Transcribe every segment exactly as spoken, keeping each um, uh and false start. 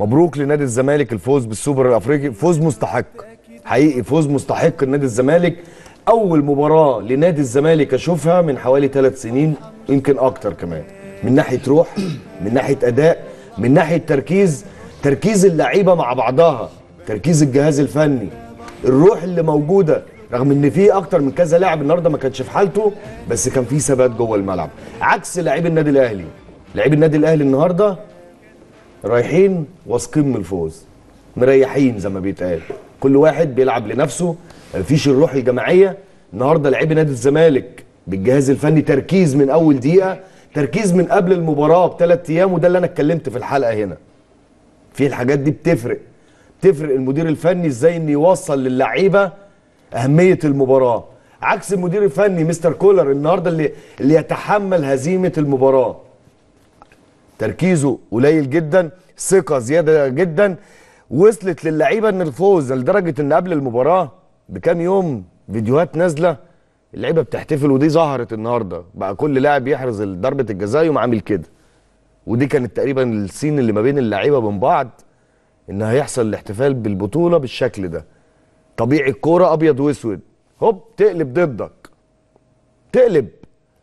مبروك لنادي الزمالك الفوز بالسوبر الافريقي، فوز مستحق حقيقي، فوز مستحق لنادي الزمالك. اول مباراه لنادي الزمالك اشوفها من حوالي ثلاث سنين يمكن اكتر كمان، من ناحيه روح، من ناحيه اداء، من ناحيه تركيز، تركيز اللعيبه مع بعضها، تركيز الجهاز الفني، الروح اللي موجوده، رغم ان في اكتر من كذا لاعب النهارده ما كانش في حالته بس كان في ثبات جوه الملعب، عكس لاعبي النادي الاهلي. لاعبي النادي الاهلي النهارده رايحين واثقين من الفوز، مريحين زي ما بيتقال، كل واحد بيلعب لنفسه، مفيش الروح الجماعيه. النهارده لاعبي نادي الزمالك بالجهاز الفني تركيز من اول دقيقه، تركيز من قبل المباراه بثلاث ايام، وده اللي انا اتكلمت في الحلقه هنا. في الحاجات دي بتفرق، بتفرق المدير الفني ازاي انه يوصل للعيبه اهميه المباراه، عكس المدير الفني مستر كولر النهارده اللي اللي يتحمل هزيمه المباراه. تركيزه قليل جدا، ثقه زياده جدا، وصلت للعيبه ان الفوز، لدرجه ان قبل المباراه بكام يوم فيديوهات نازله اللعيبه بتحتفل، ودي ظهرت النهارده، بقى كل لاعب يحرز ضربه الجزاء يقوم عامل كده، ودي كانت تقريبا السين اللي ما بين اللعيبه وبين بعض ان هيحصل الاحتفال بالبطوله بالشكل ده. طبيعي الكوره ابيض واسود، هوب تقلب ضدك، تقلب.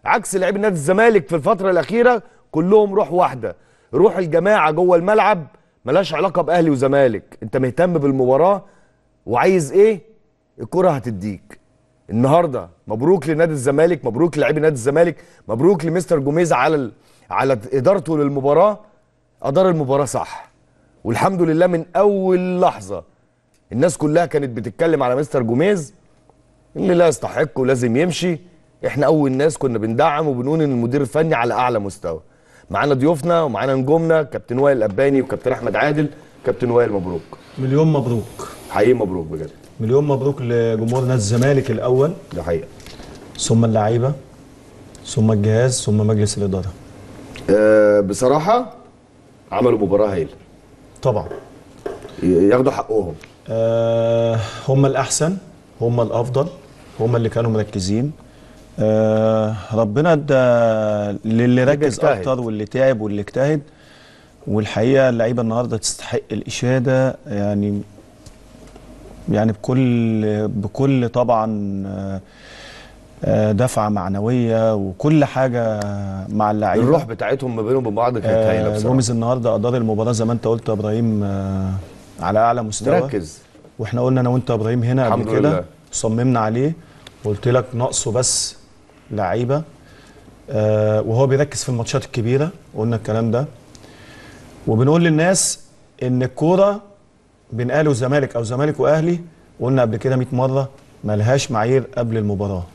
عكس لاعبي نادي الزمالك في الفتره الاخيره كلهم روح واحده، روح الجماعه جوه الملعب، ملاش علاقه باهلي وزمالك، انت مهتم بالمباراه وعايز ايه الكرة هتديك. النهارده مبروك لنادي الزمالك، مبروك للاعبي نادي الزمالك، مبروك لمستر جوميز على ال... على ادارته للمباراه، ادار المباراه صح، والحمد لله من اول لحظه الناس كلها كانت بتتكلم على مستر جوميز اللي لا يستحق ولازم يمشي. احنا اول ناس كنا بندعم وبنقول ان المدير الفني على اعلى مستوى. معانا ضيوفنا ومعانا نجومنا كابتن وائل الاباني وكابتن احمد عادل. كابتن وائل مبروك، مليون مبروك، حقيقي مبروك بجد، مليون مبروك لجمهور نادي الزمالك الاول، ده حقيقه، ثم اللعيبه، ثم الجهاز، ثم مجلس الاداره. أه بصراحه عملوا مباراه هايله طبعا، ياخدوا حقهم، أه هم الاحسن، هم الافضل، هم اللي كانوا مركزين. أه ربنا ادى للي ركز اكتر واللي تعب واللي اجتهد، والحقيقه اللعيبه النهارده تستحق الاشاده، يعني يعني بكل بكل طبعا دفعه معنويه وكل حاجه مع اللعيبه، الروح بتاعتهم ما بينهم وبين بعض كانت هايله بصراحه. جوميز النهارده ادار المباراه زي ما انت قلت يا ابراهيم على اعلى مستوى، ركز، واحنا قلنا انا وانت يا ابراهيم هنا قبل كده صممنا عليه وقلت لك ناقصه بس لعيبه، وهو بيركز في الماتشات الكبيره، قلنا الكلام ده، وبنقول للناس ان الكوره بين اهلي وزمالك او زمالك واهلي، قلنا قبل كده مية مره ملهاش معايير قبل المباراه،